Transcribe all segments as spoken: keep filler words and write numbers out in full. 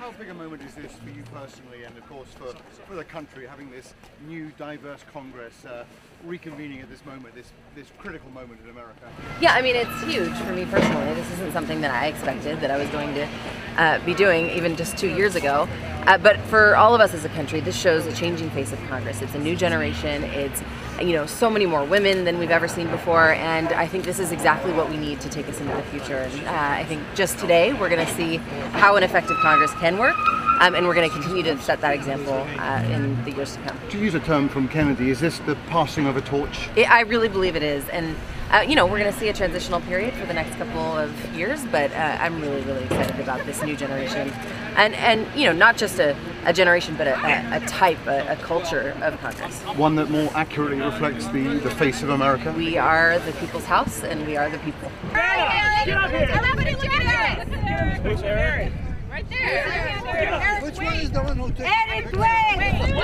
How big a moment is this for you personally, and of course for, for the country, having this new diverse Congress uh, reconvening at this moment, this, this critical moment in America? Yeah, I mean, it's huge for me personally. This isn't something that I expected that I was going to uh, be doing even just two years ago. Uh, but for all of us as a country, this shows a changing face of Congress. It's a new generation. It's, you know, so many more women than we've ever seen before. And I think this is exactly what we need to take us into the future. And, uh, I think just today we're going to see how an effective Congress can work. Um, and we're going to continue to set that example uh, in the years to come. To use a term from Kennedy, is this the passing of a torch? It, I really believe it is. And, uh, you know, we're going to see a transitional period for the next couple of years, but uh, I'm really, really excited about this new generation. And, and you know, not just a, a generation, but a, a, a type, a, a culture of Congress. One that more accurately reflects the, the face of America? We are the people's house, and we are the people. All right, get up here! Everybody look at us! Right there! Right there. Which one is the one who takes? Eddie Blaze!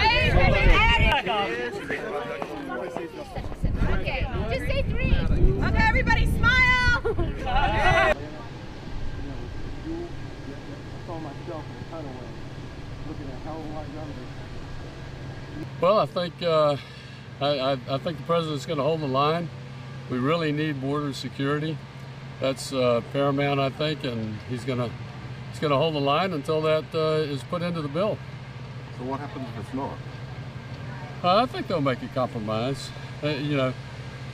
Eddie! Okay, just say three. Okay, everybody smile! Well, I think uh, I, I think the president's going to hold the line. We really need border security. That's uh, paramount, I think, and he's going to he's going to hold the line until that uh, is put into the bill. So what happens if it's not? Uh, I think they'll make a compromise. Uh, you know,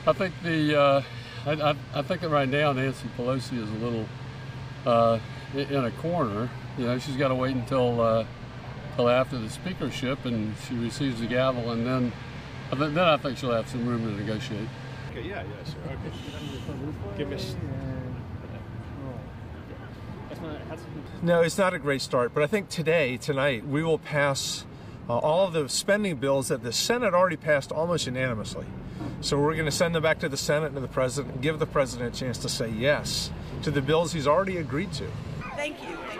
I think the uh, I, I, I think that right now Nancy Pelosi is a little uh, in a corner. You know, she's got to wait until. Uh, Till after the speakership, and she receives the gavel, and then, then I think she'll have some room to negotiate. Okay, yeah, yeah, sure. Okay. Give me. No, it's not a great start, but I think today, tonight, we will pass uh, all of the spending bills that the Senate already passed almost unanimously. So we're going to send them back to the Senate and to the President, and give the President a chance to say yes to the bills he's already agreed to. Thank you.